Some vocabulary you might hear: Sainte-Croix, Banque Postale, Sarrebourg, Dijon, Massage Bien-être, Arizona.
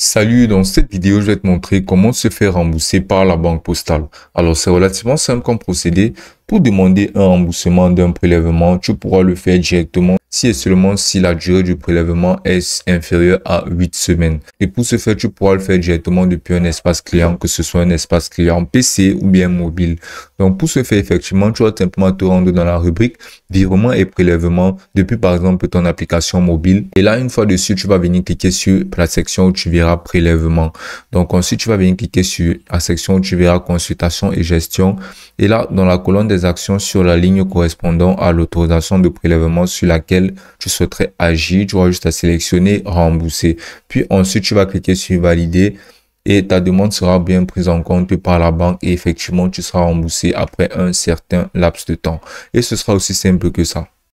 Salut, dans cette vidéo, je vais te montrer comment se faire rembourser par la Banque Postale. Alors, c'est relativement simple comme procédé. Pour demander un remboursement d'un prélèvement, tu pourras le faire directement si et seulement si la durée du prélèvement est inférieure à 8 semaines. Et pour ce faire, tu pourras le faire directement depuis un espace client, que ce soit un espace client PC ou bien mobile. Donc, pour ce faire, effectivement, tu vas simplement te rendre dans la rubrique virement et prélèvement depuis, par exemple, ton application mobile. Et là, une fois dessus, tu vas venir cliquer sur la section où tu verras prélèvement. Donc ensuite tu vas venir cliquer sur la section où tu verras consultation et gestion, et là dans la colonne des actions, sur la ligne correspondant à l'autorisation de prélèvement sur laquelle tu souhaiterais agir, tu vas juste à sélectionner rembourser, puis ensuite tu vas cliquer sur valider et ta demande sera bien prise en compte par la banque et effectivement tu seras remboursé après un certain laps de temps, et ce sera aussi simple que ça.